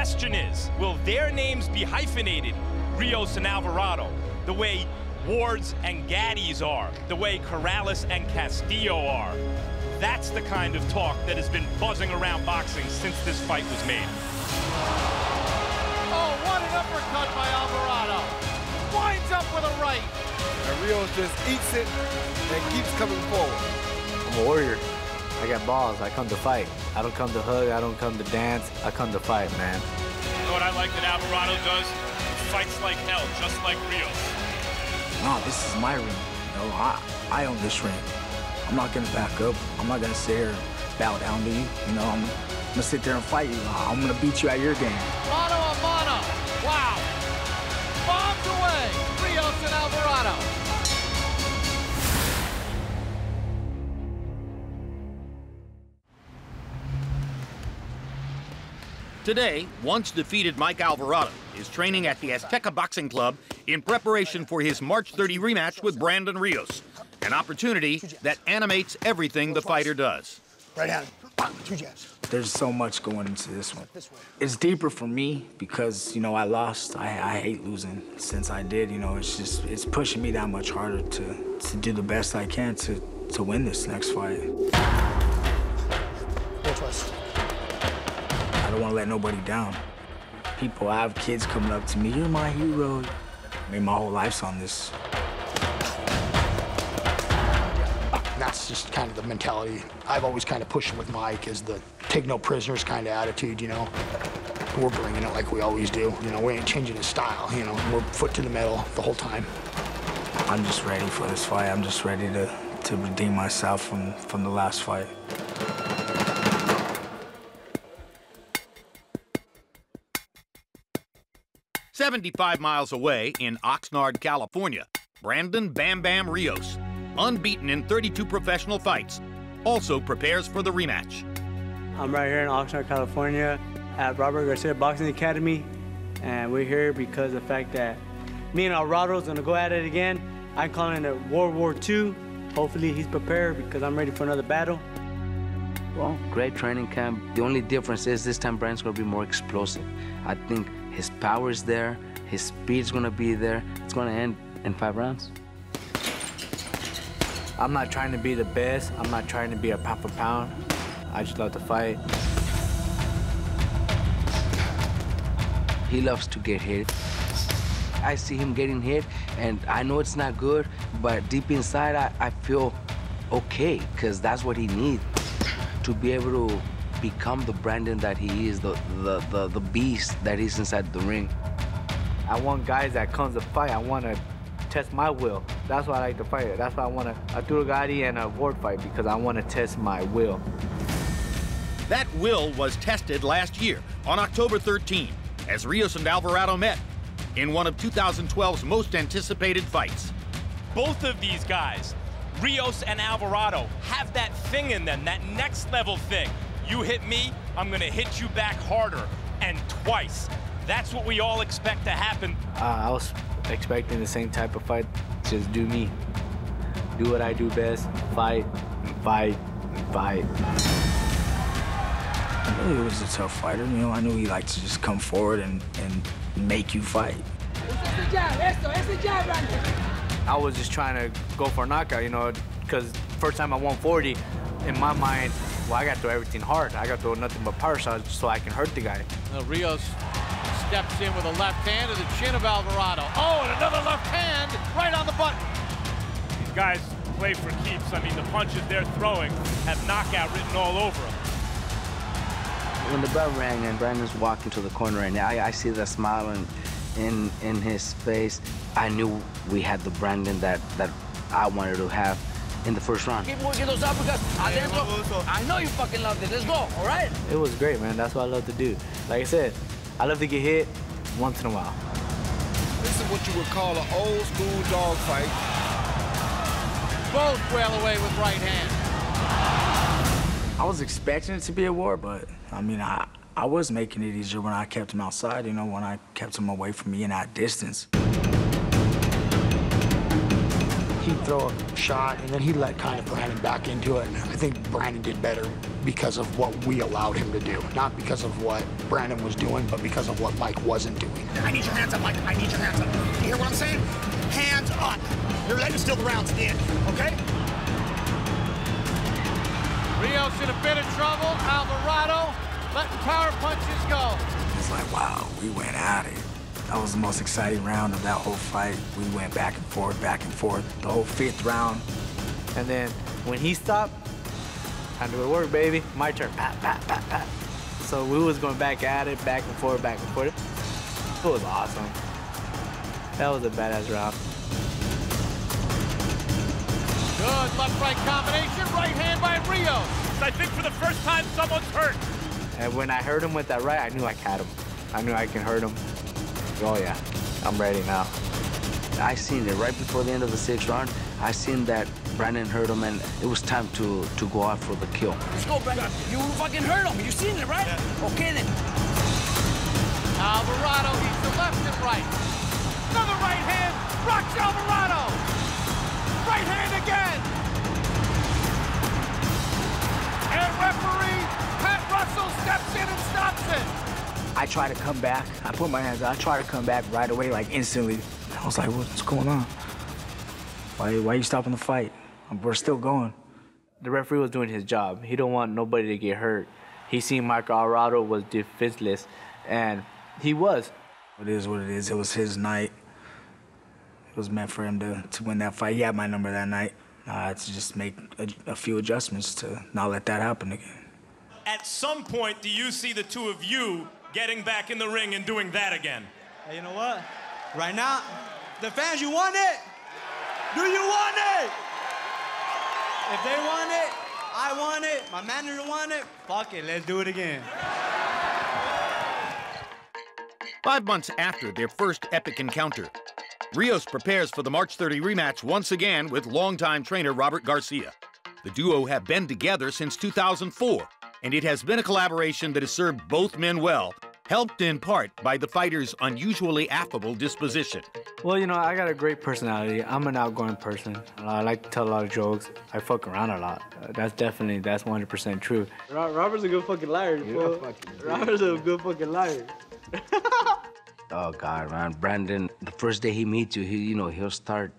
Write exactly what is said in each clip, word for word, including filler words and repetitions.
question is, will their names be hyphenated, Rios and Alvarado, the way Ward's and Gatti's are, the way Corrales and Castillo are? That's the kind of talk that has been buzzing around boxing since this fight was made. Oh, what an uppercut by Alvarado. Winds up with a right. And Rios just eats it and keeps coming forward. I'm a warrior. I got balls. I come to fight. I don't come to hug. I don't come to dance. I come to fight, man. You know what I like that Alvarado does? He fights like hell, just like Rios. No, this is my ring. You know, I, I own this ring. I'm not gonna back up. I'm not gonna sit here and bow down to you. You know, I'm, I'm gonna sit there and fight you. I'm gonna beat you at your game. Mano a mano. Wow. Bombs away. Rios and Alvarado. Today, once defeated Mike Alvarado is training at the Azteca Boxing Club in preparation for his March thirtieth rematch with Brandon Rios. An opportunity that animates everything the fighter does. Right hand, two jabs. There's so much going into this one. It's deeper for me because, you know, I lost. I, I hate losing. Since I did, you know, it's just, it's pushing me that much harder to, to do the best I can to, to win this next fight. I don't want to let nobody down. People, I have kids coming up to me, you're my hero. I mean, my whole life's on this. That's just kind of the mentality I've always kind of pushed with Mike, is the take no prisoners kind of attitude, you know. We're bringing it like we always do. You know, we ain't changing his style, you know. We're foot to the metal the whole time. I'm just ready for this fight. I'm just ready to, to redeem myself from, from the last fight. seventy-five miles away in Oxnard, California, Brandon Bam Bam Rios, unbeaten in thirty-two professional fights, also prepares for the rematch. I'm right here in Oxnard, California at Robert Garcia Boxing Academy, and we're here because of the fact that me and Alvarado's gonna go at it again. I'm calling it World War Two. Hopefully he's prepared because I'm ready for another battle. Well, great training camp. The only difference is this time Brandon's gonna be more explosive. I think his power's there, his speed's gonna be there. It's gonna end in five rounds. I'm not trying to be the best. I'm not trying to be a pound for pound. I just love to fight. He loves to get hit. I see him getting hit, and I know it's not good, but deep inside, I, I feel okay, because that's what he needs to be able to become the Brandon that he is, the, the, the, the beast that is inside the ring. I want guys that comes to fight. I want to test my will. That's why I like to fight. That's why I want a Arturo Gatti and a Ward fight, because I want to test my will. That will was tested last year on October thirteenth as Rios and Alvarado met in one of two thousand twelve's most anticipated fights. Both of these guys, Rios and Alvarado, have that thing in them, that next level thing. You hit me, I'm going to hit you back harder, and twice. That's what we all expect to happen. Uh, I was expecting the same type of fight. Just do me. Do what I do best. Fight, and fight, and fight. I knew he was a tough fighter. You know, I knew he liked to just come forward and, and make you fight. I was just trying to go for a knockout, you know, because first time I won one forty, in my mind, well, I got to throw everything hard. I got to throw nothing but power shots so I can hurt the guy. Now, Rios steps in with a left hand to the chin of Alvarado. Oh, and another left hand right on the button. These guys play for keeps. I mean, the punches they're throwing have knockout written all over them. When the bell rang and Brandon's walking to the corner, and I, I see the smile in, in, in his face, I knew we had the Brandon that, that I wanted to have in the first round. Keep working those uppercuts. I know you fucking loved it. Let's go, all right? It was great, man. That's what I love to do. Like I said, I love to get hit once in a while. This is what you would call an old school dog fight. Both well away with right hand. I was expecting it to be a war, but I mean, I, I was making it easier when I kept him outside, you know, when I kept him away from me and at distance. he'd throw a shot, and then he'd let kind of Brandon back into it. And I think Brandon did better because of what we allowed him to do. Not because of what Brandon was doing, but because of what Mike wasn't doing. I need your hands up, Mike. I need your hands up. You hear what I'm saying? Hands up. You're letting steal the rounds in, okay? Rios in a bit of trouble. Alvarado letting power punches go. It's like, wow, we went at it. That was the most exciting round of that whole fight. We went back and forth, back and forth, the whole fifth round. And then when he stopped, time to go to work, baby. My turn, pat, pat, pat, pat. So we was going back at it, back and forth, back and forth. It was awesome. That was a badass round. Good left-right combination, right hand by Rios. I think for the first time someone's hurt. And when I heard him with that right, I knew I had him. I knew I could hurt him. Oh, yeah, I'm ready now. I seen it right before the end of the sixth round. I seen that Brandon hurt him, and it was time to, to go out for the kill. Let's go, Brandon. You fucking hurt him. You seen it, right? Yeah. Okay, then. Alvarado hits the left and right. Another right hand. Rocks Alvarado. Right hand again. And referee Pat Russell steps in and stops it. I try to come back. I put my hands out. I try to come back right away, like instantly. I was like, what's going on? Why, why are you stopping the fight? We're still going. The referee was doing his job. He don't want nobody to get hurt. He seen Mike Alvarado was defenseless, and he was. It is what it is. It was his night. It was meant for him to, to win that fight. He had my number that night. I had to just make a, a few adjustments to not let that happen again. At some point, do you see the two of you getting back in the ring and doing that again? Hey, you know what? Right now, the fans, you want it? Do you want it? If they want it, I want it, my manager want it, fuck it, let's do it again. Five months after their first epic encounter, Rios prepares for the March thirtieth rematch once again with longtime trainer Robert Garcia. The duo have been together since two thousand four. And it has been a collaboration that has served both men well, helped in part by the fighter's unusually affable disposition. Well, you know, I got a great personality. I'm an outgoing person. I like to tell a lot of jokes. I fuck around a lot. That's definitely, that's one hundred percent true. Robert's a good fucking liar, bro. Fucking Robert's a good fucking liar. Oh, God, man. Brandon, the first day he meets you, he, you know, he'll start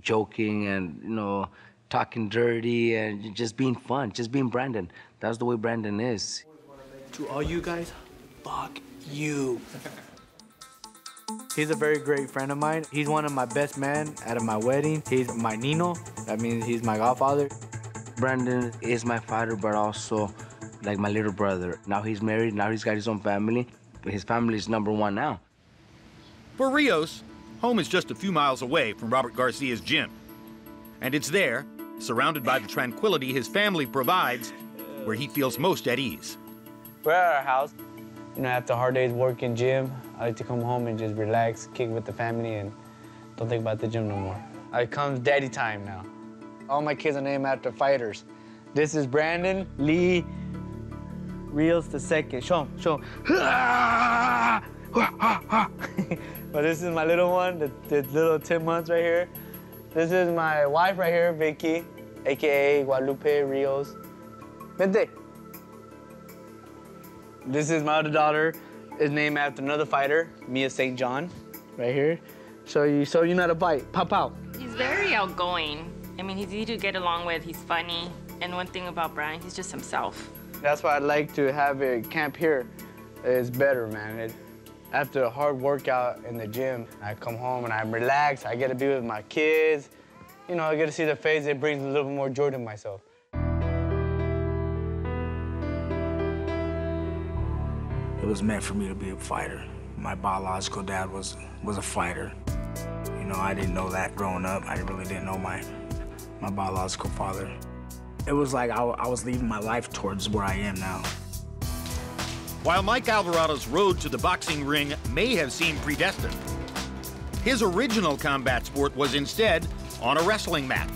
joking and, you know, talking dirty and just being fun, just being Brandon. That's the way Brandon is. To all you guys, fuck you. He's a very great friend of mine. He's one of my best men out of my wedding. He's my Nino. That means he's my godfather. Brandon is my father, but also like my little brother. Now he's married, now he's got his own family. His family is number one now. For Rios, home is just a few miles away from Robert Garcia's gym. And it's there, surrounded by the tranquility his family provides, where he feels most at ease. We're at our house. You know, after a hard day's work in gym, I like to come home and just relax, kick with the family, and don't think about the gym no more. It comes daddy time now. All my kids are named after fighters. This is Brandon Lee Rios the second. Show him, show him. But this is my little one, the, the little ten months right here. This is my wife right here, Vicky, A K A Guadalupe Rios. Vente. This is my other daughter. It's named after another fighter, Mia Saint John, right here. So you, so you know how to bite. Pop out. He's very outgoing. I mean, he's easy to get along with. He's funny. And one thing about Brian, he's just himself. That's why I'd like to have a camp here. It's better, man. It, After a hard workout in the gym, I come home and I'm relaxed. I get to be with my kids. You know, I get to see their face. It brings a little bit more joy to myself. It was meant for me to be a fighter. My biological dad was, was a fighter. You know, I didn't know that growing up. I really didn't know my, my biological father. It was like I, I was leaving my life towards where I am now. While Mike Alvarado's road to the boxing ring may have seemed predestined, his original combat sport was instead on a wrestling mat.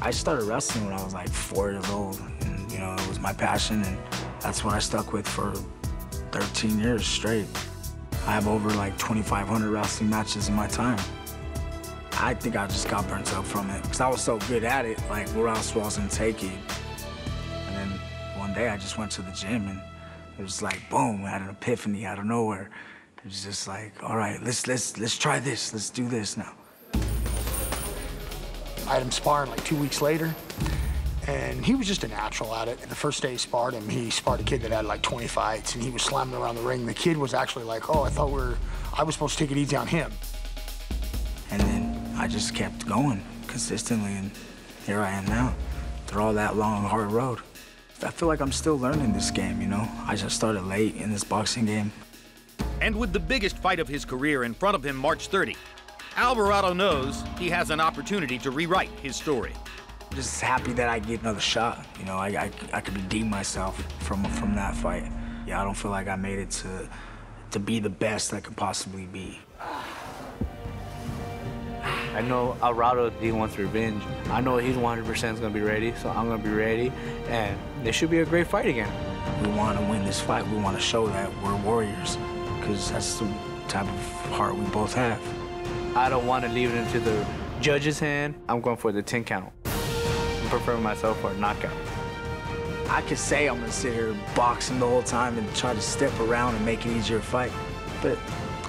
I started wrestling when I was like four years old, and you know, it was my passion, and that's what I stuck with for thirteen years straight. I have over like twenty-five hundred wrestling matches in my time. I think I just got burnt out from it because I was so good at it. Like, where else was I gonna take it? And then one day I just went to the gym and it was like, boom, I had an epiphany out of nowhere. It was just like, all right, let's let's let's try this. Let's do this now. I had him sparring like two weeks later, and he was just a natural at it. And the first day he sparred him, he sparred a kid that had like twenty fights, and he was slamming around the ring. The kid was actually like, oh, I thought we were, I was supposed to take it easy on him. And then I just kept going consistently, and here I am now, through all that long, hard road. I feel like I'm still learning this game, you know? I just started late in this boxing game. And with the biggest fight of his career in front of him March thirtieth, Alvarado knows he has an opportunity to rewrite his story. I'm just happy that I get another shot. You know, I, I, I could redeem myself from, from that fight. Yeah, I don't feel like I made it to, to be the best I could possibly be. I know Alvarado, he wants revenge. I know he's one hundred percent gonna be ready, so I'm gonna be ready, and this should be a great fight again. We wanna win this fight. We wanna show that we're warriors, because that's the type of heart we both have. I don't wanna leave it into the judge's hand. I'm going for the ten count. I'm preferring myself for a knockout. I could say I'm gonna sit here boxing the whole time and try to step around and make it easier to fight, but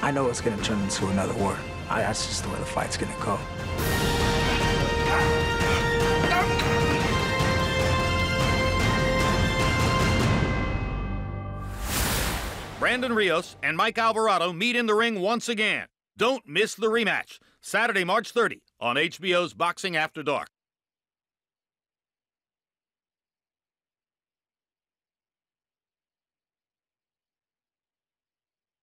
I know it's gonna turn into another war. I, that's just the way the fight's gonna go. Brandon Rios and Mike Alvarado meet in the ring once again. Don't miss the rematch, Saturday, March thirtieth, on H B O's Boxing After Dark.